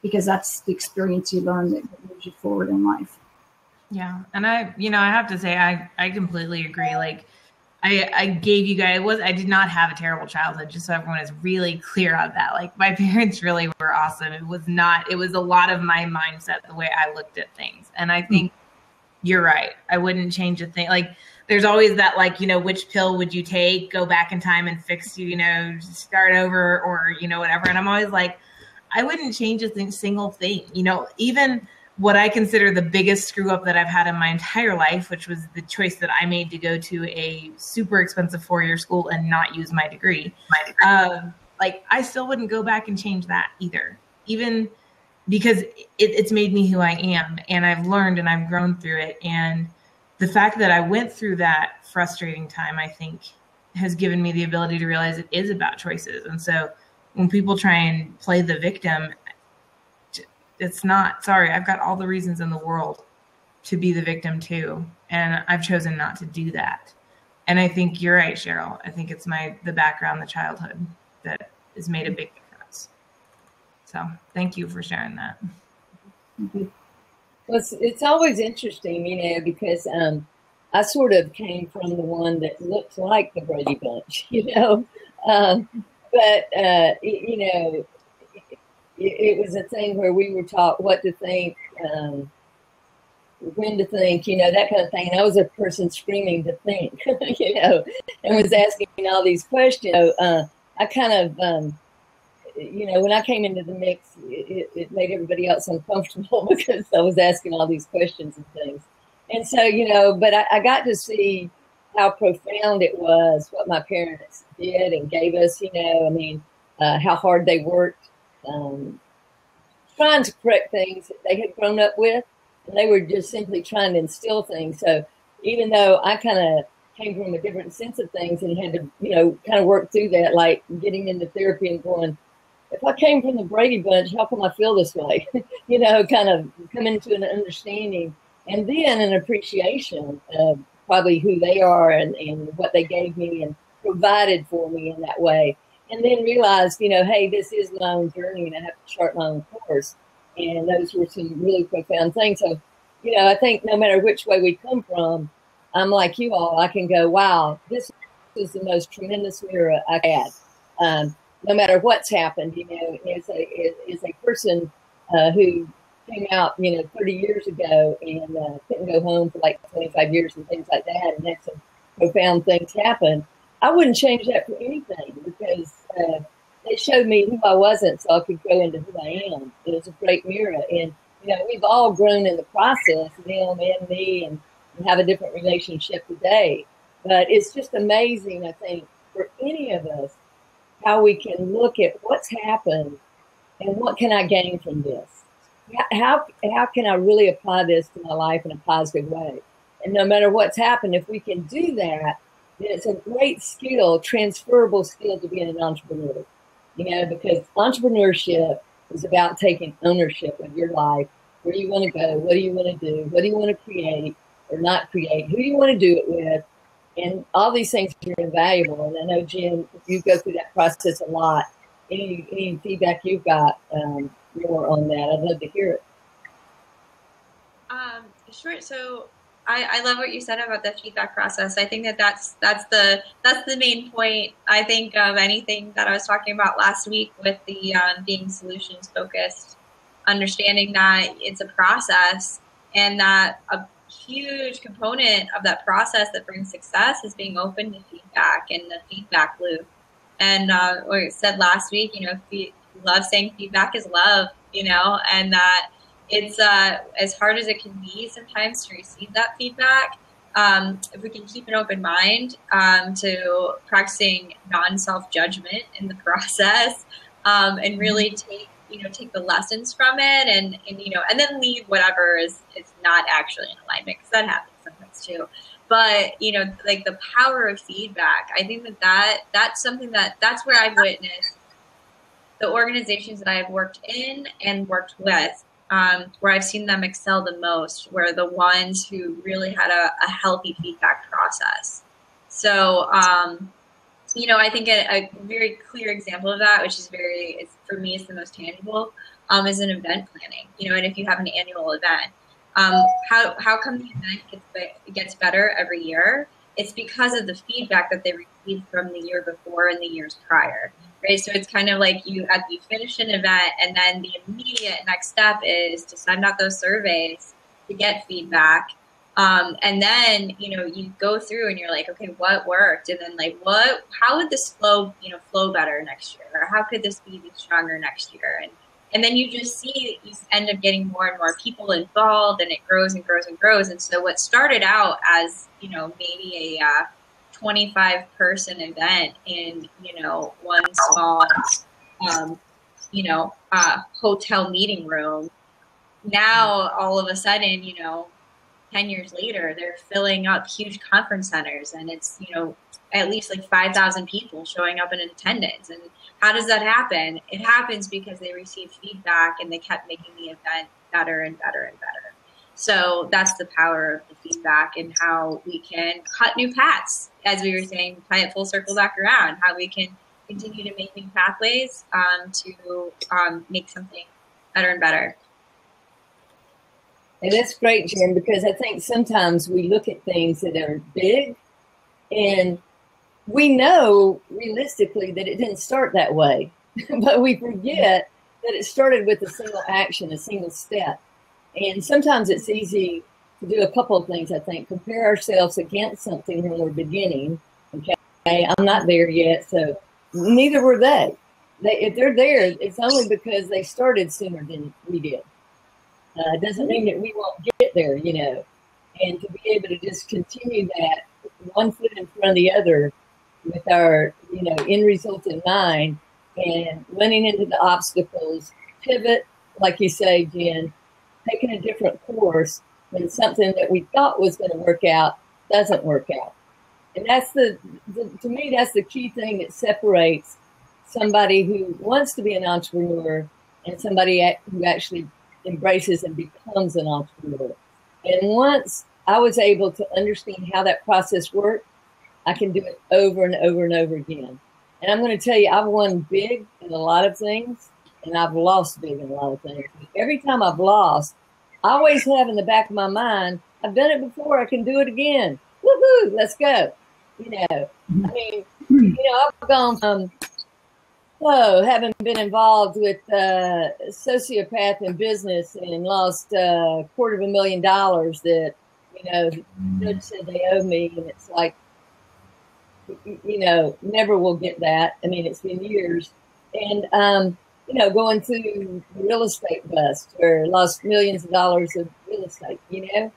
because that's the experience you learn that moves you forward in life. Yeah. And I have to say, I completely agree. Like I gave you guys, I did not have a terrible childhood, just so everyone is really clear on that. Like my parents really were awesome. It was a lot of my mindset, the way I looked at things. And I think you're right. I wouldn't change a thing. Like there's always that, which pill would you take? Go back in time and fix, start over or, whatever. And I'm always like, I wouldn't change a single thing, even what I consider the biggest screw up that I've had in my entire life, which was the choice that I made to go to a super expensive 4-year school and not use my degree. I still wouldn't go back and change that either, even because it's made me who I am, and I've learned and I've grown through it. And the fact that I went through that frustrating time, I think, has given me the ability to realize it is about choices. And so when people try and play the victim, it's not, sorry, I've got all the reasons in the world to be the victim too. And I've chosen not to do that. And I think you're right, Cheryl. I think it's the background, the childhood that has made a big difference. So thank you for sharing that. Mm-hmm. Well, it's always interesting, you know, because I sort of came from the one that looked like the Brady Bunch, you know. It was a thing where we were taught what to think, when to think, you know, that kind of thing. And I was a person screaming to think, you know, and was asking all these questions. So, I kind of, you know, when I came into the mix, it made everybody else uncomfortable because I was asking all these questions and things. And so, you know, but I got to see how profound it was, what my parents did and gave us, you know, I mean, how hard they worked, trying to correct things that they had grown up with. And they were just simply trying to instill things. So even though I kind of came from a different sense of things and had to, you know, kind of work through that, like getting into therapy and going, if I came from the Brady Bunch, how come I feel this way? You know, kind of come into an understanding and then an appreciation of probably who they are and what they gave me and provided for me in that way. And then realized, you know, hey, this is my own journey and I have to chart my own course. And those were some really profound things. So, you know, I think no matter which way we come from, I'm like you all, I can go, wow, this is the most tremendous mirror I've had. No matter what's happened, you know, it's a person who came out, you know, 30 years ago and couldn't go home for like 25 years and things like that and had some profound things happen. I wouldn't change that for anything because it showed me who I wasn't so I could grow into who I am. It was a great mirror. And, you know, we've all grown in the process, them and me, and have a different relationship today. But it's just amazing, I think, for any of us, how we can look at what's happened and what can I gain from this? How can I really apply this to my life in a positive way? And no matter what's happened, if we can do that, then it's a great skill, transferable skill to being an entrepreneur. You know, because entrepreneurship is about taking ownership of your life. Where do you want to go? What do you want to do? What do you want to create or not create? Who do you want to do it with? And all these things are invaluable. And I know, Jen, you go through that process a lot. Any feedback you've got more on that? I'd love to hear it. Sure. So I love what you said about the feedback process. I think that's the main point. I think of anything that I was talking about last week with the being solutions focused, understanding that it's a process and that a huge component of that process that brings success is being open to feedback and the feedback loop. And what I said last week, you know, love saying feedback is love, you know, and that it's as hard as it can be sometimes to receive that feedback. If we can keep an open mind to practicing non-self-judgment in the process and really take the lessons from it and then leave whatever is not actually in alignment, because that happens sometimes too. But, you know, like the power of feedback, I think that's something that's where I've witnessed the organizations that I've worked in and worked with. Where I've seen them excel the most were the ones who really had a healthy feedback process. So, you know, I think a very clear example of that, which is for me, it's the most tangible, is in event planning. You know, and if you have an annual event, how come the event gets better every year? It's because of the feedback that they received from the year before and the years prior. Right, so it's kind of like you finish an event, and then the immediate next step is to send out those surveys to get feedback, and then you go through and you're like, okay, what worked, and then like how would this flow better next year, or how could this be stronger next year, and then you just see you end up getting more and more people involved, and it grows and grows and grows, and so what started out as maybe a 25-person event in, one small, hotel meeting room. Now, all of a sudden, 10 years later, they're filling up huge conference centers, and it's, you know, at least like 5,000 people showing up in attendance. And how does that happen? It happens because they received feedback and they kept making the event better and better and better. So that's the power of the feedback and how we can cut new paths, as we were saying, tie it full circle back around, how we can continue to make new pathways to make something better and better. And that's great, Jen, because I think sometimes we look at things that are big and we know realistically that it didn't start that way, but we forget that it started with a single action, a single step. And sometimes it's easy to do a couple of things, I think. Compare ourselves against something when we're beginning. Okay, I'm not there yet, so neither were they. If they're there, it's only because they started sooner than we did. It doesn't mean that we won't get there, you know. And to be able to just continue that one foot in front of the other with our, you know, end result in mind and running into the obstacles, pivot, like you say, Jen, taking a different course when something that we thought was going to work out doesn't work out. And that's the to me, that's the key thing that separates somebody who wants to be an entrepreneur and somebody who actually embraces and becomes an entrepreneur. And once I was able to understand how that process worked, I can do it over and over and over again. And I'm going to tell you, I've won big in a lot of things, and I've lost big in a lot of things. Every time I've lost, I always have in the back of my mind, I've done it before, I can do it again. Woohoo, let's go. You know, I mean, you know, I've gone from, oh, having been involved with sociopath in business and lost $250,000 that, you know, the judge said they owe me, and it's like, you know, never will get that. I mean, it's been years. And, you know, going to the real estate bust or lost millions of dollars of real estate, you know.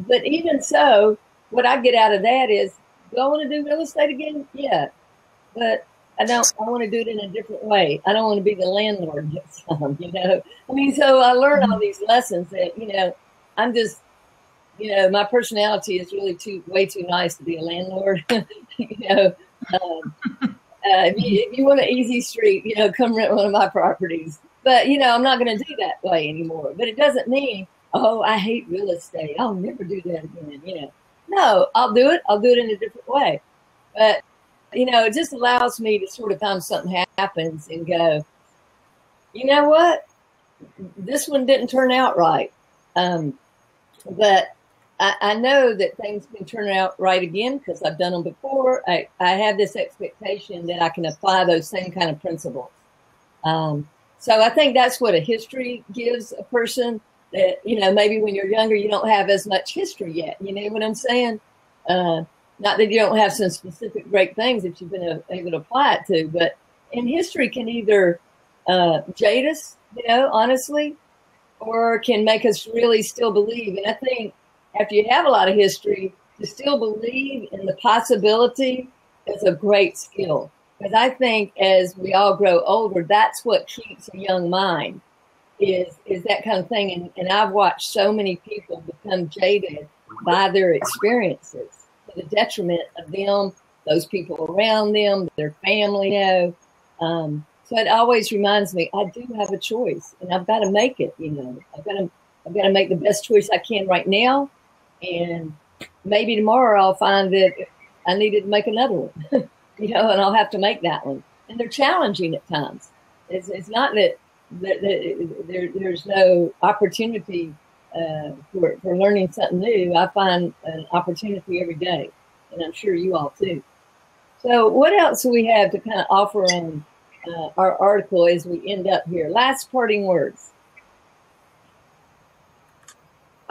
But even so, what I get out of that is, do I want to do real estate again? Yeah. But I want to do it in a different way. I don't want to be the landlord at some, you know. I mean, so I learned all these lessons that, you know, I'm just, you know, my personality is really way too nice to be a landlord. You know, if you want an easy street, you know, come rent one of my properties. But, you know, I'm not going to do that way anymore. But it doesn't mean, oh, I hate real estate, I'll never do that again, you know. No, I'll do it in a different way. But, you know, it just allows me to sort of, time something happens and go, you know what, this one didn't turn out right. But I know that things can turn out right again because I've done them before. I have this expectation that I can apply those same kind of principles. So I think that's what a history gives a person that, you know, maybe when you're younger, you don't have as much history yet. You know what I'm saying? Not that you don't have some specific great things that you've been able to apply it to, but in history can either jade us, you know, honestly, or can make us really still believe. And I think after you have a lot of history, to still believe in the possibility is a great skill. Because I think as we all grow older, that's what keeps a young mind is that kind of thing. And I've watched so many people become jaded by their experiences to the detriment of them, those people around them, their family, you know. So it always reminds me, I do have a choice, and I've got to make it, you know. I've got to make the best choice I can right now, and maybe tomorrow I'll find that I needed to make another one, you know, and I'll have to make that one. And they're challenging at times. It's not that there's no opportunity for learning something new. I find an opportunity every day, and I'm sure you all too. So what else do we have to kind of offer on our article as we end up here? Last parting words.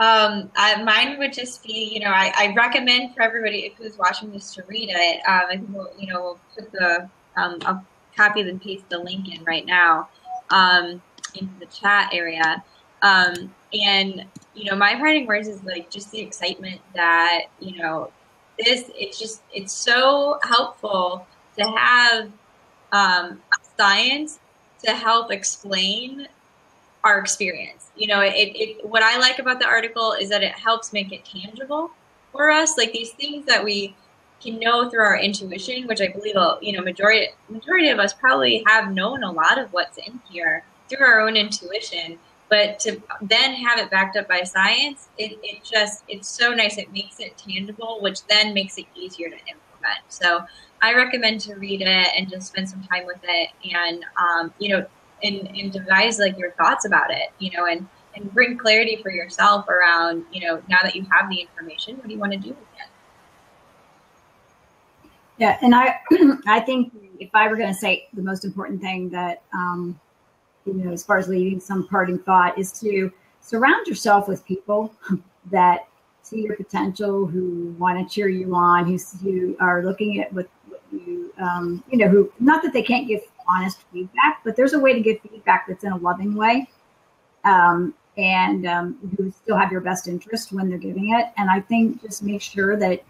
Mine would just be, you know, I recommend for everybody who's watching this to read it. I think we'll, you know, we'll put the, I'll copy and paste the link in right now into the chat area. And, you know, my parting words is like just the excitement that, you know, it's so helpful to have science to help explain our experience. You know, what I like about the article is that it helps make it tangible for us. Like these things that we can know through our intuition, which I believe, you know, majority of us probably have known a lot of what's in here through our own intuition. But to then have it backed up by science, it's so nice. It makes it tangible, which then makes it easier to implement. So I recommend to read it and just spend some time with it and, you know, and devise like your thoughts about it, you know, and bring clarity for yourself around, you know, now that you have the information, what do you want to do with it? Yeah. And I think if I were going to say the most important thing that, you know, as far as leaving some parting thought is to surround yourself with people that see your potential, who want to cheer you on, who are looking at what you, you know, who, not that they can't give honest feedback, but there's a way to give feedback that's in a loving way. You still have your best interest when they're giving it. And I think just make sure that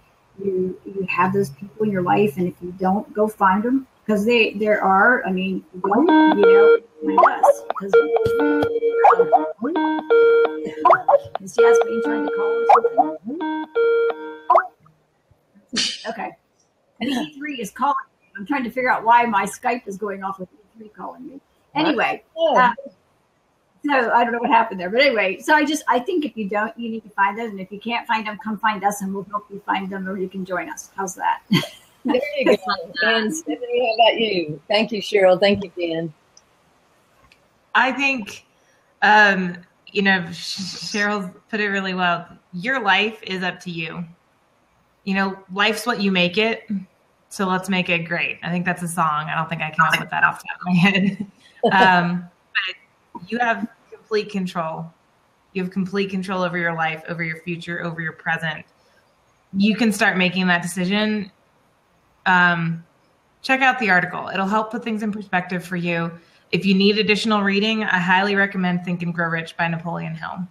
you have those people in your life. And if you don't, go find them. Because there are, I mean, one, you know, like us. Is Jasmine trying to call or something? Okay. And E3 is calling me. I'm trying to figure out why my Skype is going off with E3 calling me. Anyway, so I don't know what happened there. But anyway, so I think if you don't, you need to find them. And if you can't find them, come find us and we'll help you find them, or you can join us. How's that? There you go. And Stephanie, how about you? Thank you, Cheryl. Thank you, Dan. I think, you know, Cheryl put it really well. Your life is up to you. You know, life's what you make it. So let's make it great. I think that's a song. I don't think I came up with that off the top of my head. But you have complete control. You have complete control over your life, over your future, over your present. You can start making that decision. Check out the article. It'll help put things in perspective for you. If you need additional reading, I highly recommend Think and Grow Rich by Napoleon Hill.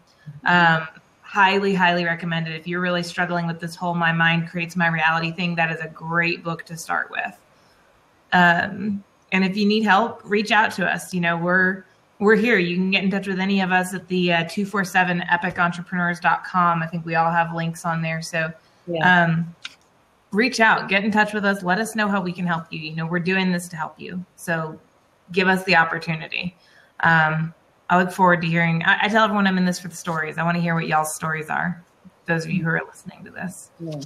Highly, highly recommend it. If you're really struggling with this whole my mind creates my reality thing, that is a great book to start with. And if you need help, reach out to us. You know, we're here. You can get in touch with any of us at the 247epicentrepreneurs.com. I think we all have links on there. So, yeah. Reach out, get in touch with us. Let us know how we can help you. You know, we're doing this to help you. So give us the opportunity. I look forward to hearing. I tell everyone I'm in this for the stories. I want to hear what y'all's stories are. Those of you who are listening to this. Yeah.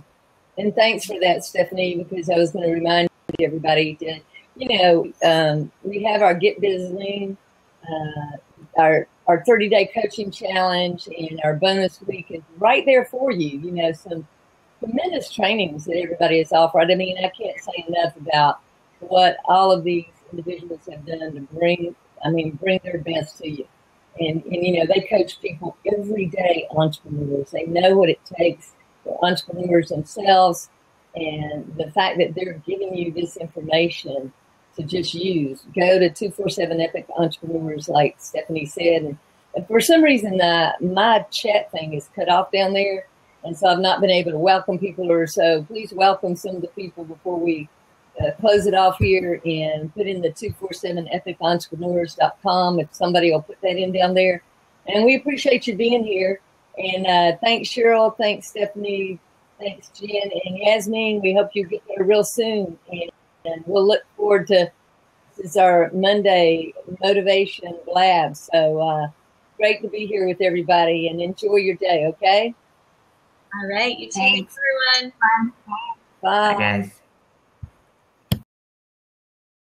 And thanks for that, Stephanie, because I was going to remind everybody that, you know, we have our Get Biz Lean, our 30-day coaching challenge, and our bonus week is right there for you. You know, some tremendous trainings that everybody has offered. I mean, I can't say enough about what all of these individuals have done to bring their best to you. And you know, they coach people every day, entrepreneurs. They know what it takes for entrepreneurs themselves. And the fact that they're giving you this information to just use, go to 247 Epic Entrepreneurs, like Stephanie said. And for some reason, my chat thing is cut off down there. And so I've not been able to welcome people, or so please welcome some of the people before we close it off here, and put in the 247epicentrepreneurs.com if somebody will put that in down there. And we appreciate you being here. And thanks, Cheryl. Thanks, Stephanie. Thanks, Jen and Yasmin. We hope you get there real soon. And we'll look forward to this is our Monday Motivation Lab. So great to be here with everybody, and enjoy your day, okay? All right, you too. Thanks, everyone. Bye. Bye, guys.